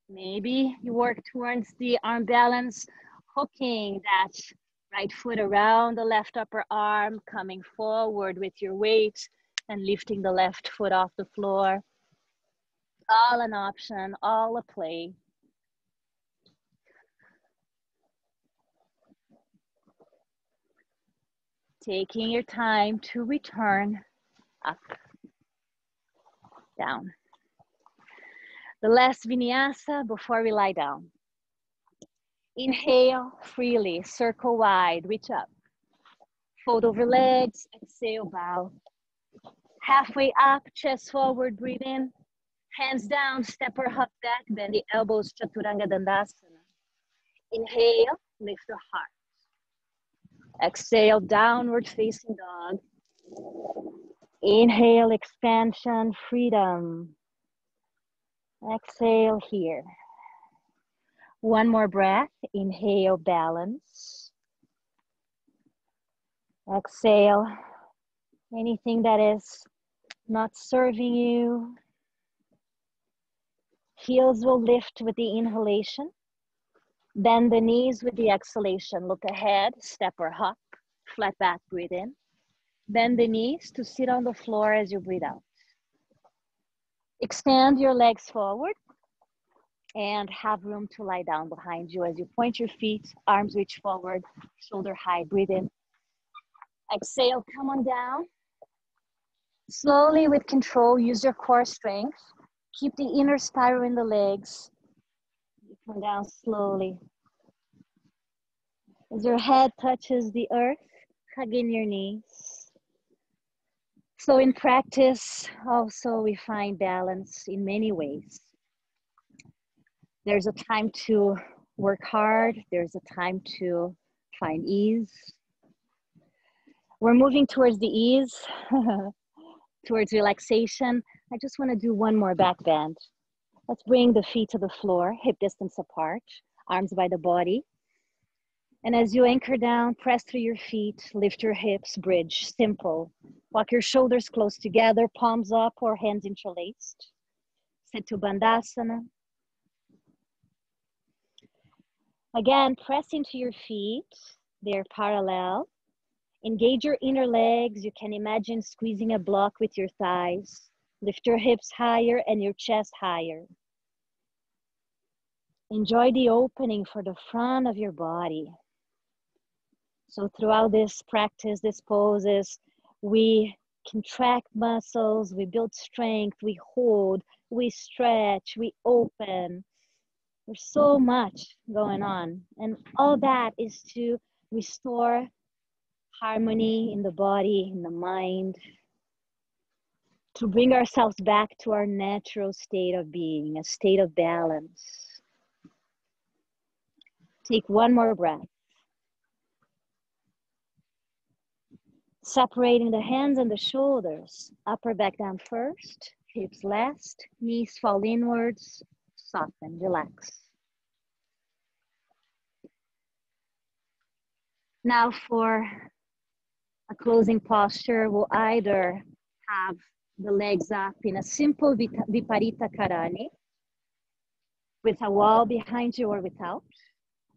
Maybe you work towards the arm balance, hooking that right foot around the left upper arm, coming forward with your weight and lifting the left foot off the floor. All an option, all a play. Taking your time to return up, down. The last vinyasa before we lie down. Inhale freely, circle wide, reach up. Fold over legs, exhale, bow. Halfway up, chest forward, breathe in. Hands down, step or hop back, bend the elbows, Chaturanga Dandasana. Inhale, lift the heart. Exhale, downward facing dog. Inhale, expansion, freedom. Exhale here. One more breath. Inhale, balance. Exhale, anything that is not serving you. Heels will lift with the inhalation. Bend the knees with the exhalation. Look ahead, step or hop, flat back, breathe in. Bend the knees to sit on the floor as you breathe out. Extend your legs forward and have room to lie down behind you as you point your feet, arms reach forward, shoulder high, breathe in. Exhale, come on down. Slowly with control, use your core strength. Keep the inner spiral in the legs. Come down slowly. As your head touches the earth, hug in your knees. So in practice, also we find balance in many ways. There's a time to work hard. There's a time to find ease. We're moving towards the ease, towards relaxation. I just want to do one more back bend. Let's bring the feet to the floor, hip distance apart, arms by the body. And as you anchor down, press through your feet, lift your hips, bridge, simple. Walk your shoulders close together, palms up or hands interlaced. Setu Bandhasana. Again, press into your feet, they're parallel. Engage your inner legs, you can imagine squeezing a block with your thighs. Lift your hips higher and your chest higher. Enjoy the opening for the front of your body. So throughout this practice, this poses, we contract muscles, we build strength, we hold, we stretch, we open. There's so much going on. And all that is to restore harmony in the body, in the mind, to bring ourselves back to our natural state of being, a state of balance. Take one more breath. Separating the hands and the shoulders, upper back down first, hips last, knees fall inwards, soften, relax. Now for a closing posture, we'll either have the legs up in a simple Viparita Karani with a wall behind you or without.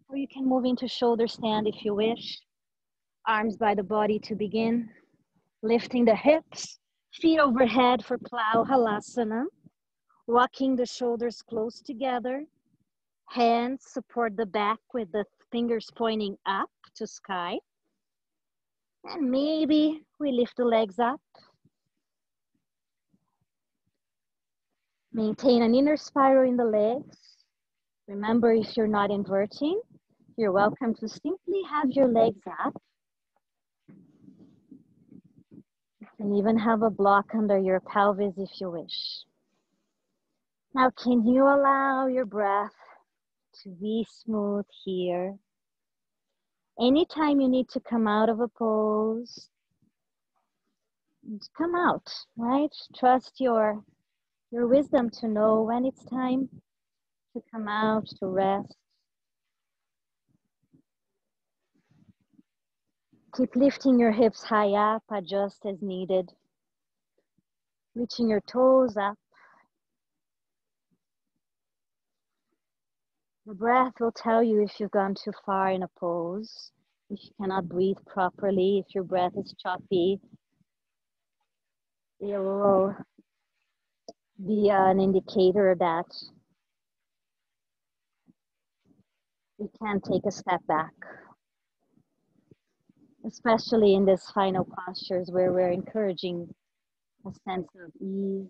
Or you can move into shoulder stand if you wish. Arms by the body to begin. Lifting the hips, feet overhead for plow halasana. Walking the shoulders close together. Hands support the back with the fingers pointing up to sky. And maybe we lift the legs up. Maintain an inner spiral in the legs. Remember, if you're not inverting, you're welcome to simply have your legs up. You can even have a block under your pelvis if you wish. Now, can you allow your breath to be smooth here? Anytime you need to come out of a pose, come out, right? Trust your wisdom to know when it's time to come out, to rest. Keep lifting your hips high up, adjust as needed. Reaching your toes up. The breath will tell you if you've gone too far in a pose, if you cannot breathe properly, if your breath is choppy. It will be an indicator that we can take a step back, especially in these final postures where we're encouraging a sense of ease.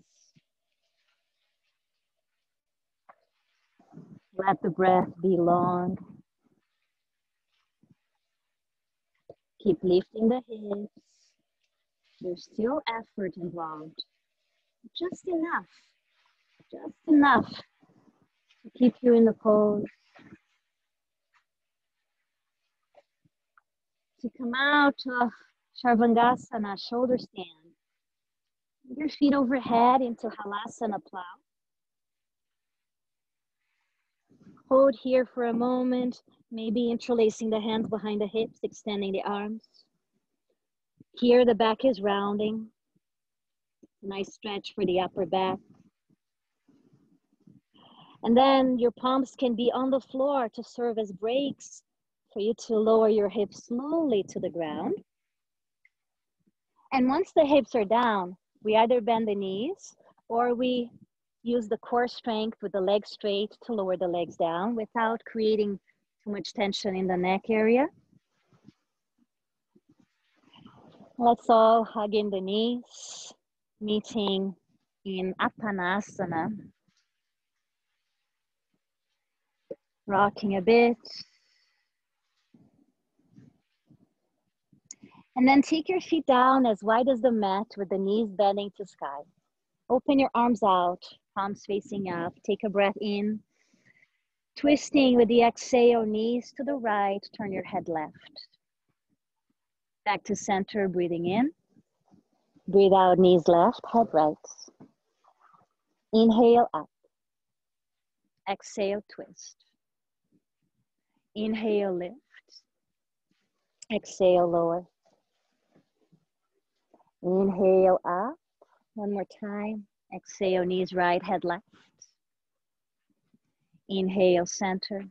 Let the breath be long. Keep lifting the hips. There's still effort involved. Just enough to keep you in the pose. To come out of Sharvangasana, shoulder stand. Your feet overhead into Halasana plow. Hold here for a moment, maybe interlacing the hands behind the hips, extending the arms. Here the back is rounding. Nice stretch for the upper back. And then your palms can be on the floor to serve as brakes for you to lower your hips slowly to the ground. And once the hips are down, we either bend the knees or we use the core strength with the legs straight to lower the legs down without creating too much tension in the neck area. Let's all hug in the knees, meeting in Uttanasana. Rocking a bit. And then take your feet down as wide as the mat with the knees bending to sky. Open your arms out. Palms facing up, take a breath in. Twisting with the exhale, knees to the right, turn your head left. Back to center, breathing in. Breathe out, knees left, head right. Inhale up. Exhale, twist. Inhale, lift. Exhale, lower. Inhale up. One more time. Exhale, knees right, head left. Inhale, center.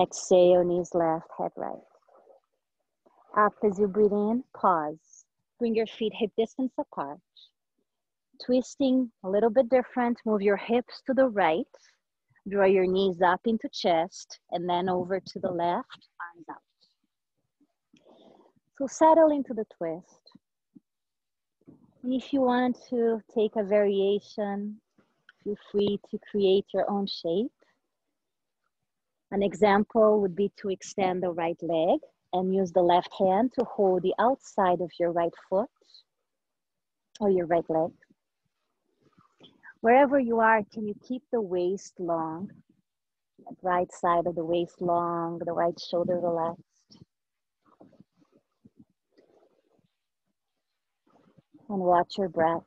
Exhale, knees left, head right. Up as you breathe in, pause. Bring your feet hip distance apart. Twisting a little bit different, move your hips to the right. Draw your knees up into chest and then over to the left, arms out. So settle into the twist. And if you want to take a variation, feel free to create your own shape. An example would be to extend the right leg and use the left hand to hold the outside of your right foot or your right leg. Wherever you are, can you keep the waist long? The right side of the waist long, the right shoulder relaxed. And watch your breath.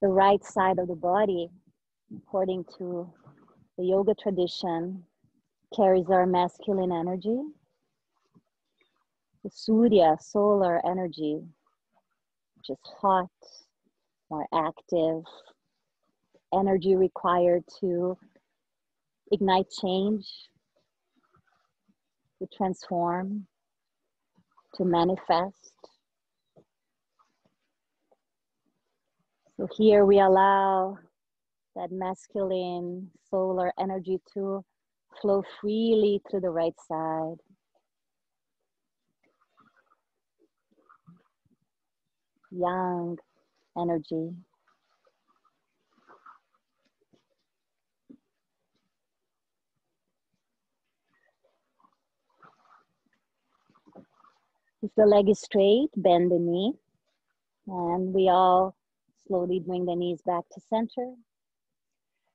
The right side of the body, according to the yoga tradition, carries our masculine energy, the Surya, solar energy, which is hot, more active, energy required to ignite change. to transform, to manifest. So here we allow that masculine solar energy to flow freely through the right side. Yang energy. If the leg is straight, bend the knee. And we all slowly bring the knees back to center.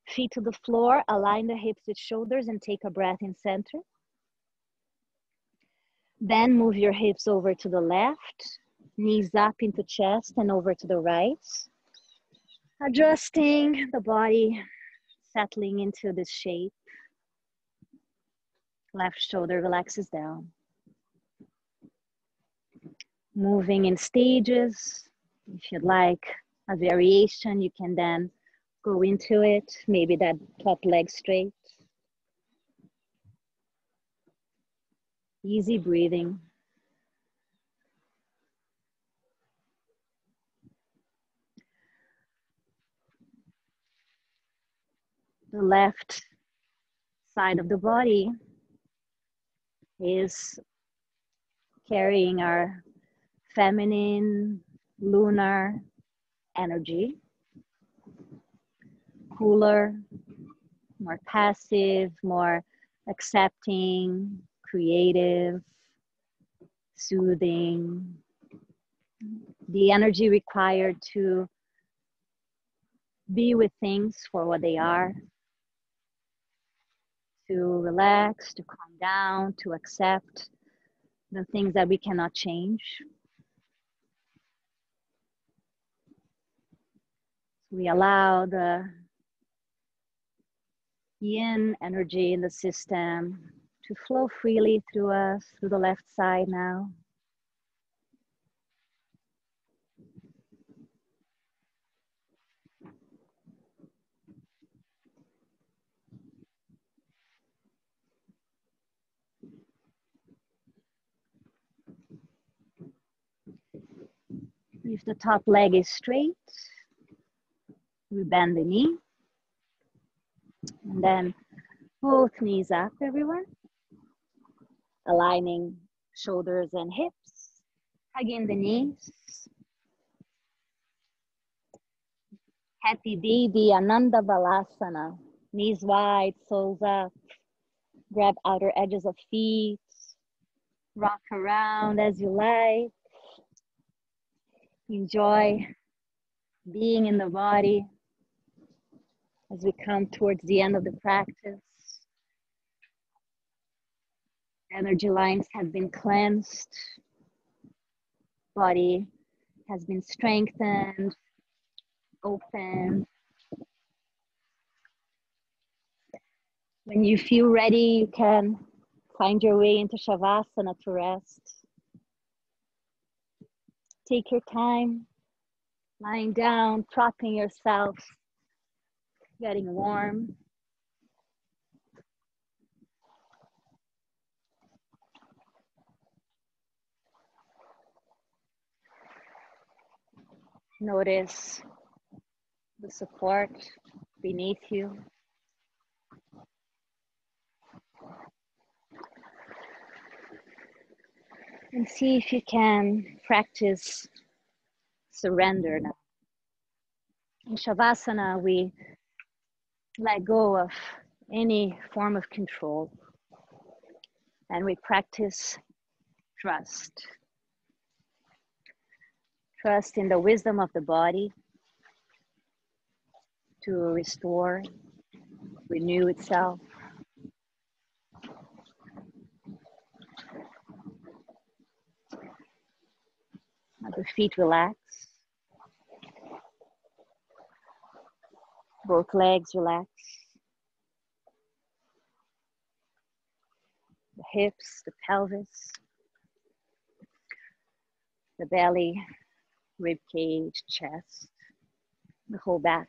Feet to the floor, align the hips with shoulders and take a breath in center. Then move your hips over to the left, knees up into chest and over to the right. Adjusting the body, settling into this shape. Left shoulder relaxes down. Moving in stages. If you'd like a variation, you can then go into it, maybe that top leg straight. Easy breathing. The left side of the body is carrying our feminine, lunar energy. Cooler, more passive, more accepting, creative, soothing. The energy required to be with things for what they are, to relax, to calm down, to accept the things that we cannot change. We allow the yin energy in the system to flow freely through us, through the left side now. If the top leg is straight, we bend the knee. And then both knees up, everyone. Aligning shoulders and hips. Hugging the knees. Happy Baby Ananda Balasana. Knees wide, soles up. Grab outer edges of feet. Rock around as you like. Enjoy being in the body. As we come towards the end of the practice, energy lines have been cleansed, body has been strengthened, opened. When you feel ready, you can find your way into Shavasana to rest. Take your time, lying down, propping yourself. Getting warm. Notice the support beneath you. And see if you can practice surrender now. In Shavasana, we let go of any form of control, and we practice trust. Trust in the wisdom of the body to restore, renew itself. Let the feet relax. Both legs relax. The hips, the pelvis, the belly, rib cage, chest, the whole back.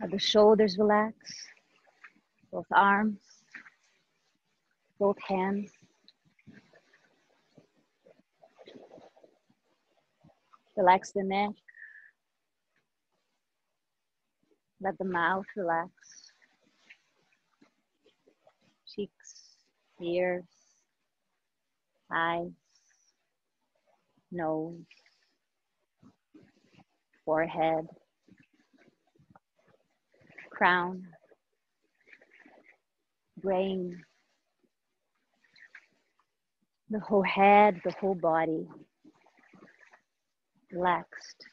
Let the shoulders relax, both arms, both hands. Relax the neck. Let the mouth relax. Cheeks, ears, eyes, nose, forehead, crown, brain, the whole head, the whole body, relaxed.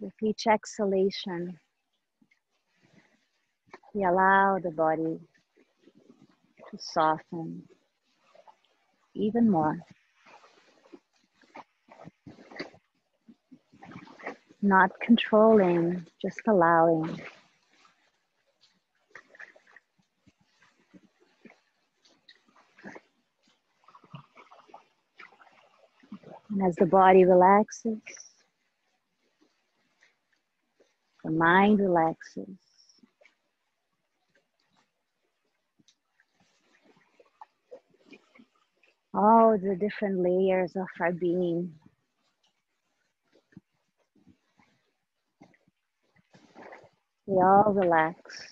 With each exhalation, we allow the body to soften even more. Not controlling, just allowing. And as the body relaxes, the mind relaxes. All the different layers of our being . We all relax.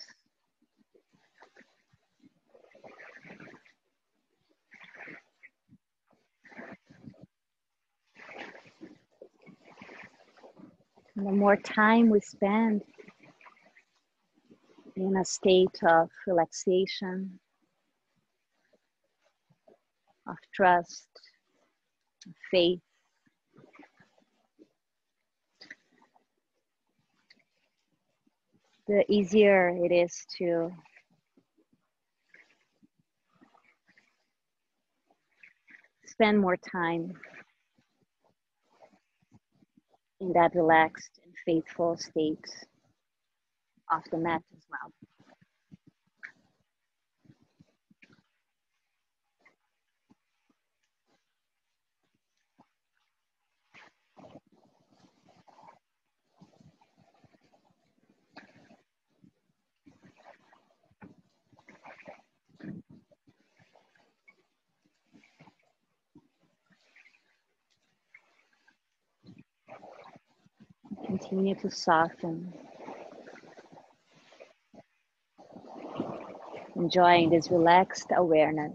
And the more time we spend in a state of relaxation, of trust, of faith, the easier it is to spend more time in that relaxed and faithful state of the mat as well. Continue to soften, enjoying this relaxed awareness.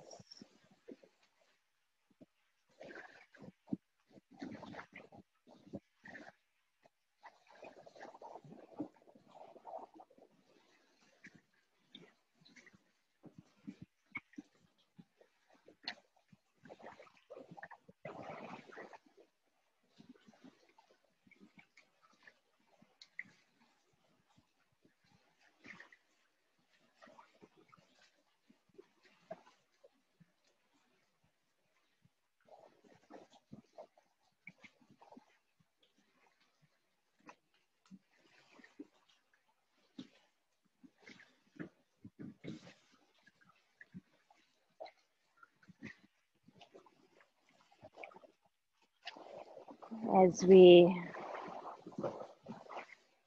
As we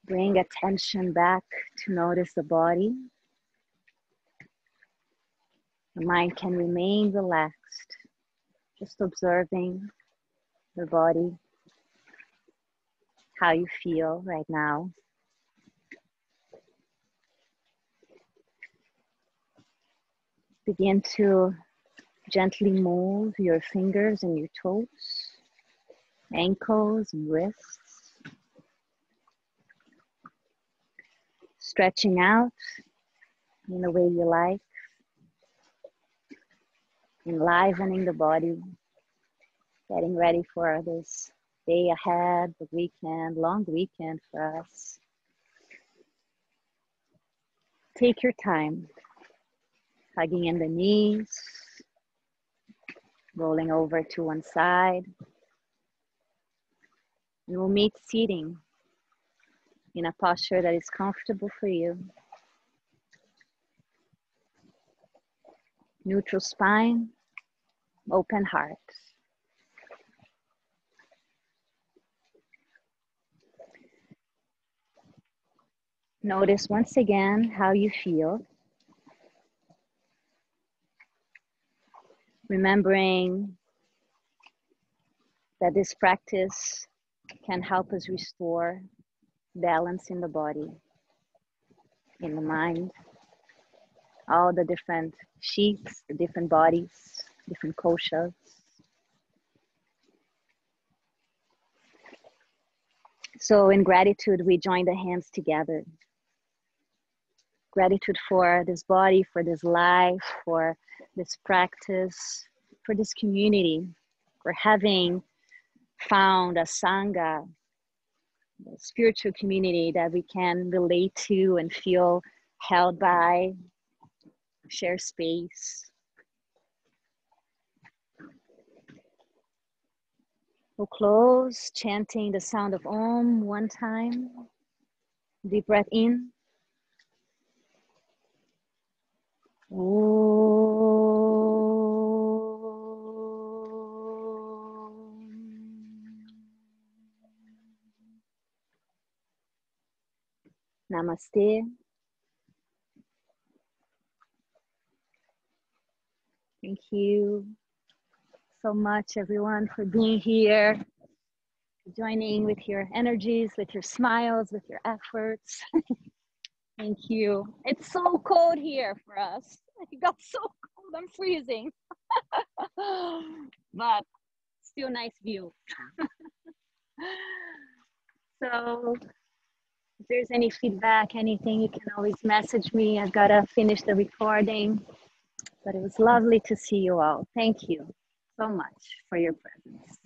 bring attention back to notice the body, the mind can remain relaxed, just observing the body, how you feel right now. Begin to gently move your fingers and your toes, ankles and wrists, stretching out in the way you like, enlivening the body, getting ready for this day ahead, the weekend, long weekend for us. Take your time, hugging in the knees, rolling over to one side. And we'll meet seating in a posture that is comfortable for you. Neutral spine, open heart. Notice once again how you feel. Remembering that this practice can help us restore balance in the body, in the mind, all the different sheaths, the different bodies, different koshas. So in gratitude, we join the hands together. Gratitude for this body, for this life, for this practice, for this community, for having found a Sangha, a spiritual community that we can relate to and feel held by, share space. We'll close chanting the sound of Om one time. Deep breath in. Om. Namaste. Thank you so much, everyone, for being here, joining with your energies, with your smiles, with your efforts. Thank you. It's so cold here for us. It got so cold, I'm freezing. But still nice view. So if there's any feedback, anything, you can always message me. I've got to finish the recording. But it was lovely to see you all. Thank you so much for your presence.